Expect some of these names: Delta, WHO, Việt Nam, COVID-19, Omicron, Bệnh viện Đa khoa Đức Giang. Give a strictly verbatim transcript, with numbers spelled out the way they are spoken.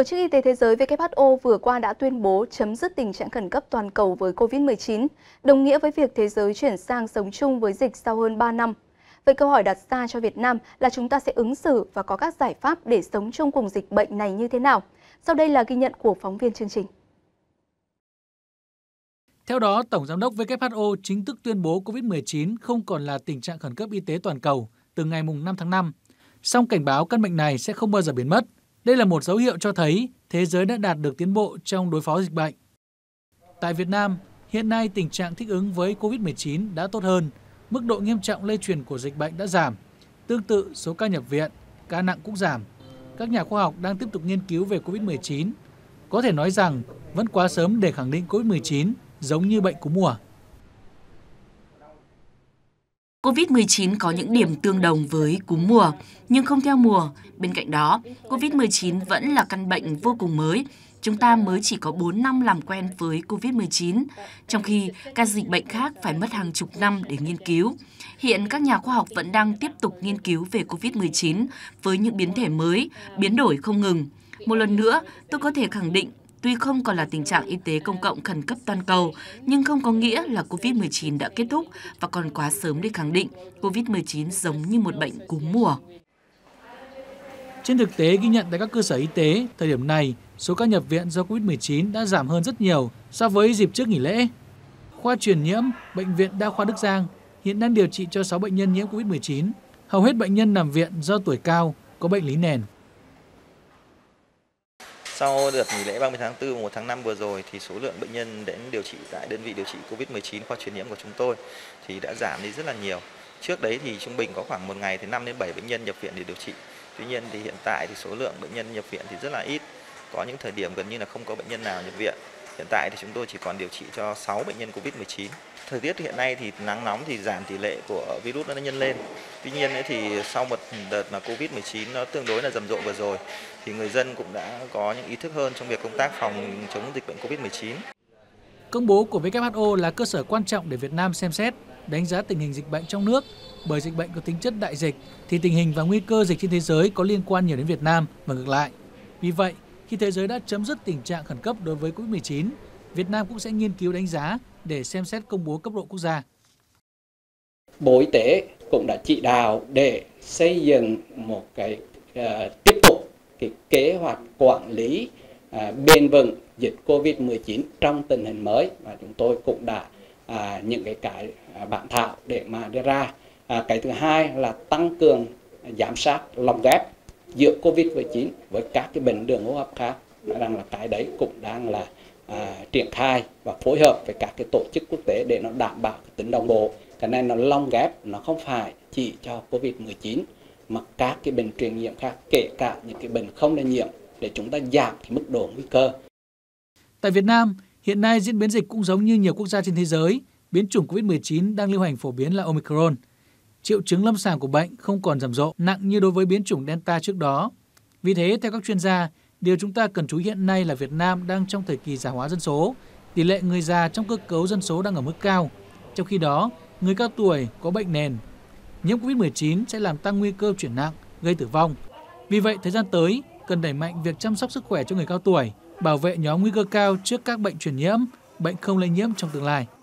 Tổ chức Y tế Thế giới W H O vừa qua đã tuyên bố chấm dứt tình trạng khẩn cấp toàn cầu với COVID mười chín, đồng nghĩa với việc thế giới chuyển sang sống chung với dịch sau hơn ba năm. Vậy câu hỏi đặt ra cho Việt Nam là chúng ta sẽ ứng xử và có các giải pháp để sống chung cùng dịch bệnh này như thế nào? Sau đây là ghi nhận của phóng viên chương trình. Theo đó, Tổng Giám đốc W H O chính thức tuyên bố COVID mười chín không còn là tình trạng khẩn cấp y tế toàn cầu từ ngày mùng năm tháng năm. Song cảnh báo căn bệnh này sẽ không bao giờ biến mất. Đây là một dấu hiệu cho thấy thế giới đã đạt được tiến bộ trong đối phó dịch bệnh. Tại Việt Nam, hiện nay tình trạng thích ứng với COVID mười chín đã tốt hơn, mức độ nghiêm trọng lây truyền của dịch bệnh đã giảm. Tương tự, số ca nhập viện, ca nặng cũng giảm. Các nhà khoa học đang tiếp tục nghiên cứu về COVID mười chín. Có thể nói rằng vẫn quá sớm để khẳng định COVID mười chín giống như bệnh cúm mùa. COVID mười chín có những điểm tương đồng với cúm mùa, nhưng không theo mùa. Bên cạnh đó, COVID mười chín vẫn là căn bệnh vô cùng mới. Chúng ta mới chỉ có bốn năm làm quen với COVID mười chín, trong khi các dịch bệnh khác phải mất hàng chục năm để nghiên cứu. Hiện các nhà khoa học vẫn đang tiếp tục nghiên cứu về COVID mười chín với những biến thể mới, biến đổi không ngừng. Một lần nữa, tôi có thể khẳng định, tuy không còn là tình trạng y tế công cộng khẩn cấp toàn cầu, nhưng không có nghĩa là COVID mười chín đã kết thúc và còn quá sớm để khẳng định COVID mười chín giống như một bệnh cúm mùa. Trên thực tế, ghi nhận tại các cơ sở y tế, thời điểm này, số ca nhập viện do COVID mười chín đã giảm hơn rất nhiều so với dịp trước nghỉ lễ. Khoa truyền nhiễm, Bệnh viện Đa khoa Đức Giang hiện đang điều trị cho sáu bệnh nhân nhiễm COVID mười chín. Hầu hết bệnh nhân nằm viện do tuổi cao, có bệnh lý nền. Sau đợt nghỉ lễ ba mươi tháng tư và một tháng năm vừa rồi thì số lượng bệnh nhân đến điều trị tại đơn vị điều trị COVID mười chín khoa truyền nhiễm của chúng tôi thì đã giảm đi rất là nhiều. Trước đấy thì trung bình có khoảng một ngày thì năm đến bảy bệnh nhân nhập viện để điều trị. Tuy nhiên thì hiện tại thì số lượng bệnh nhân nhập viện thì rất là ít. Có những thời điểm gần như là không có bệnh nhân nào nhập viện. Hiện tại thì chúng tôi chỉ còn điều trị cho sáu bệnh nhân COVID mười chín. Thời tiết hiện nay thì nắng nóng thì giảm tỷ lệ của virus nó nhân lên. Tuy nhiên thì sau một đợt mà COVID mười chín nó tương đối là rầm rộ vừa rồi thì người dân cũng đã có những ý thức hơn trong việc công tác phòng chống dịch bệnh COVID mười chín. Công bố của W H O là cơ sở quan trọng để Việt Nam xem xét, đánh giá tình hình dịch bệnh trong nước, bởi dịch bệnh có tính chất đại dịch thì tình hình và nguy cơ dịch trên thế giới có liên quan nhiều đến Việt Nam và ngược lại. Vì vậy, khi thế giới đã chấm dứt tình trạng khẩn cấp đối với COVID mười chín, Việt Nam cũng sẽ nghiên cứu đánh giá để xem xét công bố cấp độ quốc gia. Bộ Y tế cũng đã chỉ đạo để xây dựng một cái uh, tiếp tục cái kế hoạch quản lý uh, bền vững dịch COVID mười chín trong tình hình mới, và chúng tôi cũng đã uh, những cái cái uh, bản thảo để mà đưa ra. Uh, cái thứ hai là tăng cường giám sát lồng ghép giữa COVID mười chín với các cái bệnh đường hô hấp khác, rằng là cái đấy cũng đang là à, triển khai và phối hợp với các cái tổ chức quốc tế để nó đảm bảo cái tính đồng bộ. Cái này nó lồng ghép, nó không phải chỉ cho COVID mười chín mà các cái bệnh truyền nhiễm khác, kể cả những cái bệnh không lây nhiễm, để chúng ta giảm cái mức độ nguy cơ. Tại Việt Nam, hiện nay diễn biến dịch cũng giống như nhiều quốc gia trên thế giới, biến chủng COVID mười chín đang lưu hành phổ biến là Omicron. Triệu chứng lâm sàng của bệnh không còn rầm rộ nặng như đối với biến chủng Delta trước đó. Vì thế, theo các chuyên gia, điều chúng ta cần chú ý hiện nay là Việt Nam đang trong thời kỳ già hóa dân số, tỷ lệ người già trong cơ cấu dân số đang ở mức cao. Trong khi đó, người cao tuổi có bệnh nền, nhiễm COVID mười chín sẽ làm tăng nguy cơ chuyển nặng, gây tử vong. Vì vậy, thời gian tới, cần đẩy mạnh việc chăm sóc sức khỏe cho người cao tuổi, bảo vệ nhóm nguy cơ cao trước các bệnh truyền nhiễm, bệnh không lây nhiễm trong tương lai.